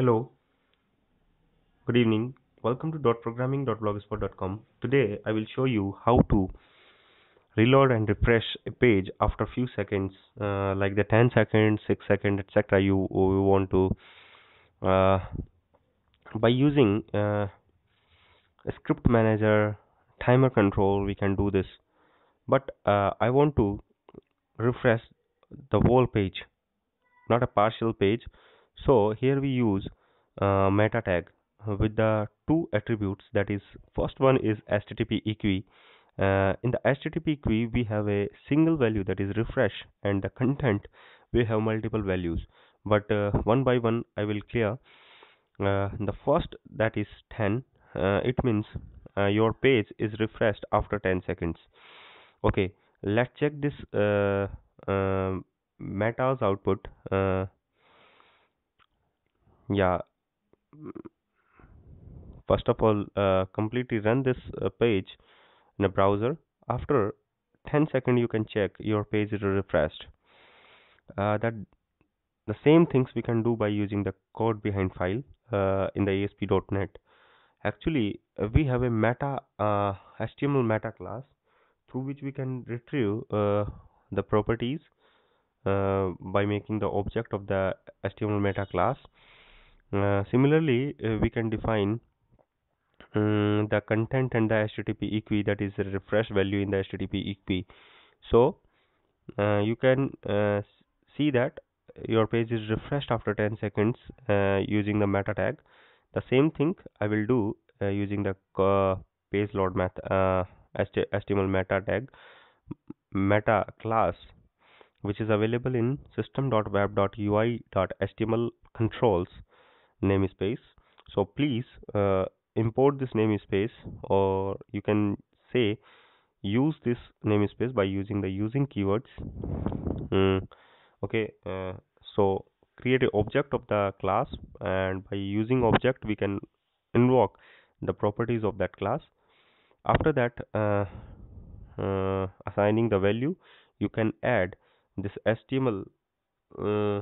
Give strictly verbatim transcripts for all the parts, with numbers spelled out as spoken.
Hello, good evening. Welcome to dot programming dot blogspot dot com. Today I will show you how to reload and refresh a page after few seconds, uh, like the ten seconds, six seconds, et cetera. You, you want to uh, by using uh, a script manager, timer control, we can do this. But uh, I want to refresh the whole page, not a partial page. So here we use uh, meta tag with the two attributes. That is, first one is H T T P equiv. Uh, in the H T T P equiv we have a single value, that is refresh, and the content we have multiple values. But uh, one by one I will clear. Uh, the first, that is ten. Uh, it means uh, your page is refreshed after ten seconds. Okay, let's check this uh, uh, meta's output. Uh, yeah, first of all, uh, completely run this uh, page in a browser. After ten seconds you can check your page is refreshed. Uh, that the same things we can do by using the code behind file uh, in the A S P dot net. Actually uh, we have a meta uh, H T M L meta class through which we can retrieve uh, the properties uh, by making the object of the H T M L meta class. Uh, similarly, uh, we can define um, the content and the H T T P equiv, that is the refresh value in the H T T P equiv. So uh, you can uh, see that your page is refreshed after ten seconds uh, using the meta tag. The same thing I will do uh, using the uh, page load math uh, H T M L meta tag meta class, which is available in system dot web dot U I dot H T M L controls namespace. So please uh, import this namespace, or you can say use this namespace by using the using keywords. Mm, okay, uh, so create an object of the class, and by using object we can invoke the properties of that class. After that, uh, uh, assigning the value, you can add this H T M L uh,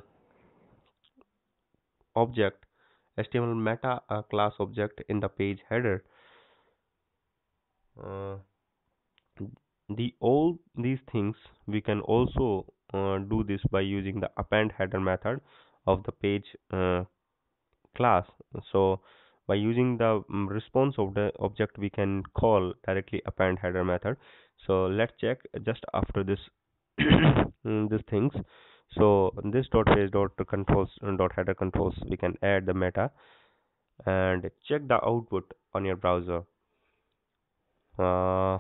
object, H T M L meta uh, class object in the page header. Uh, the all these things we can also uh, do this by using the append header method of the page uh, class. So by using the response of the object we can call directly append header method. So let's check just after this these things. So this dot page dot controls dot header controls we can add the meta and check the output on your browser. Uh,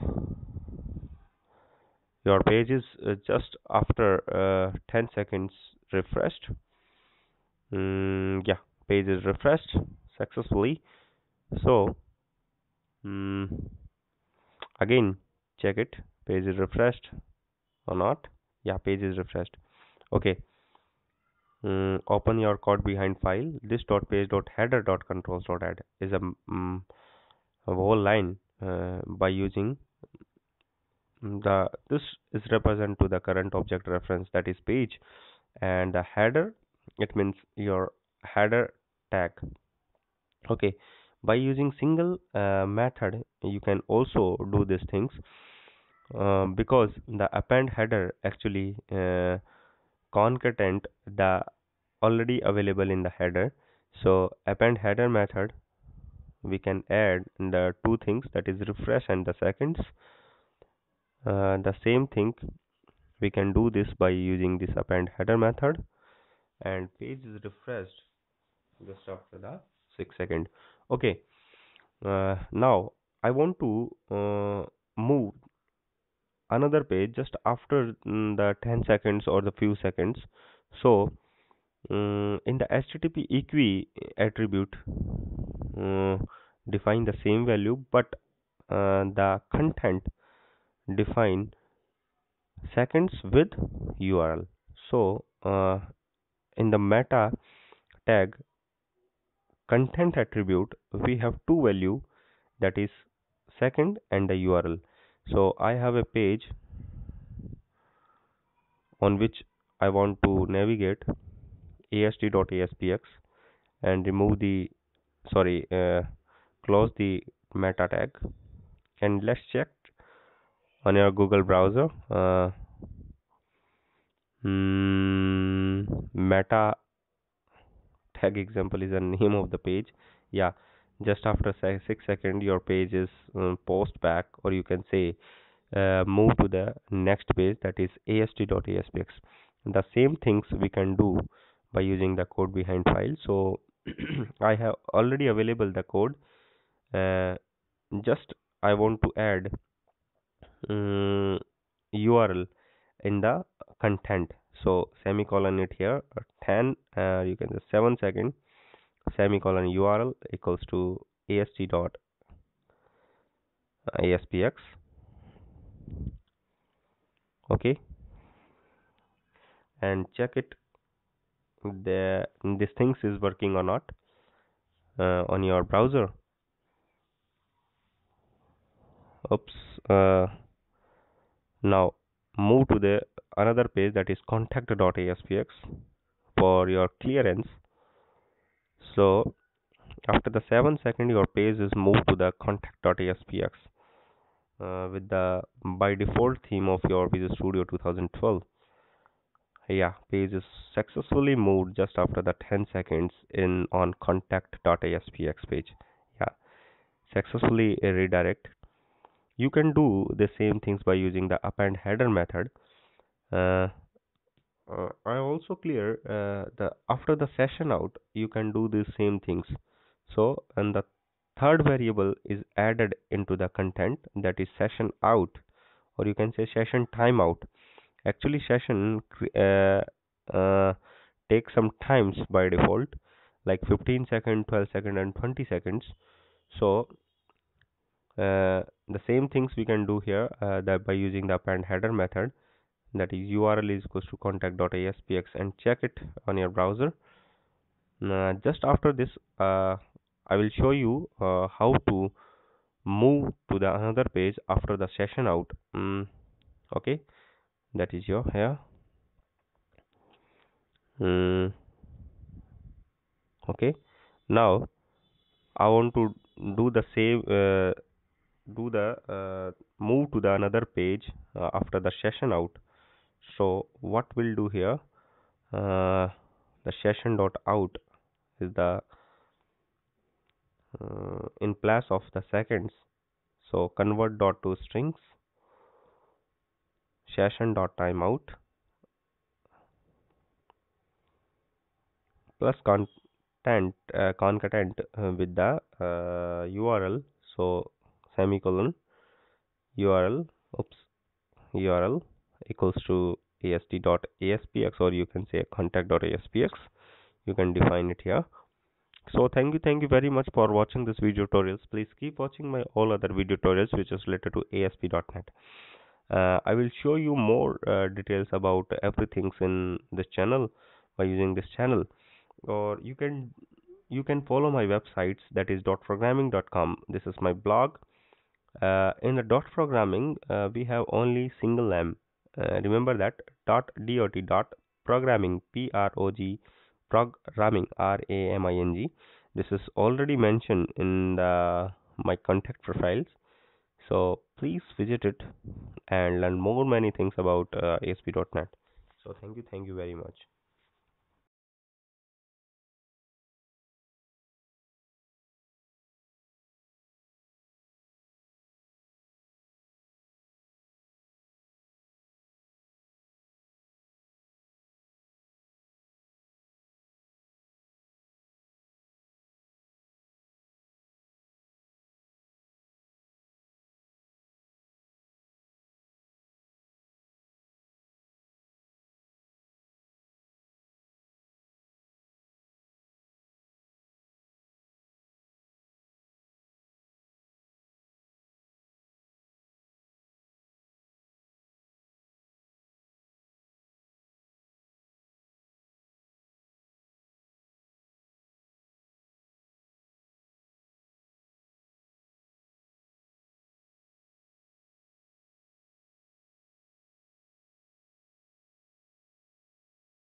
your page is uh, just after uh, ten seconds refreshed. Mm, yeah, page is refreshed successfully. So mm, again check it, page is refreshed or not. Yeah, page is refreshed. Okay, um, open your code behind file. This dot page dot header dot controls dot add is a, um, a whole line uh, by using the this is represent to the current object reference, that is page, and the header, it means your header tag. Okay, by using single uh, method you can also do these things, uh, because the append header actually uh, concatenate the already available in the header. So append header method we can add the two things, that is refresh and the seconds. Uh, the same thing we can do this by using this append header method, and page is refreshed just after the six second. Okay, uh, now I want to uh, move another page just after mm, the ten seconds or the few seconds. So um, in the H T T P equiv attribute, uh, define the same value, but uh, the content define seconds with U R L. So uh, in the meta tag content attribute we have two value, that is second and the U R L. So I have a page on which I want to navigate A S T dot A S P X, and remove the sorry uh, close the meta tag, and let's check on your Google browser. uh, mm, meta tag example is the name of the page. Yeah, just after six seconds your page is um, post back, or you can say uh, move to the next page, that is A S T dot A S P X. The same things we can do by using the code behind file. So I have already available the code. Uh, just I want to add um, U R L in the content, so semicolon it here, ten uh, you can just seven second semicolon U R L equals to A S T dot A S P X. Okay, and check it the this things is working or not uh, on your browser. Oops. Uh, now move to the another page, that is contact dot A S P X, for your clearance. So after the seven second your page is moved to the contact dot A S P X uh, with the by default theme of your Visual Studio two thousand twelve. Yeah, page is successfully moved just after the ten seconds in on contact dot A S P X page. Yeah, successfully redirect. You can do the same things by using the append header method. Uh, uh, I also clear uh, the after the session out you can do the same things. So, and the third variable is added into the content, that is session out, or you can say session timeout. Actually session uh, uh, takes some times by default, like fifteen seconds, twelve seconds and twenty seconds. So uh, the same things we can do here uh, that by using the append header method, that is U R L is equals to contact dot A S P X, and check it on your browser. Uh, just after this uh, I will show you uh, how to move to the another page after the session out. Mm, okay, that is your here. Mm. Okay, now I want to do the save uh, do the uh, move to the another page uh, after the session out. So what we'll do here, uh, the session dot out is the uh, in place of the seconds, so convert dot to strings, session dot timeout plus content uh, concatent uh, with the uh, U R L, so semicolon U R L, oops, U R L equals to A S T dot A S P X, or you can say contact dot A S P X. You can define it here. So thank you thank you very much for watching this video tutorials. Please keep watching my all other video tutorials which is related to A S P dot net. Uh, I will show you more uh, details about everything in this channel by using this channel, or you can you can follow my websites, that is dot programming dot com. This is my blog. Uh, in the dot programming uh, we have only single M. Uh, remember that dot dot dot programming p r o g programming r a m I n g. This is already mentioned in the my contact profiles. So please visit it and learn more many things about uh, A S P dot net. So thank you, thank you very much.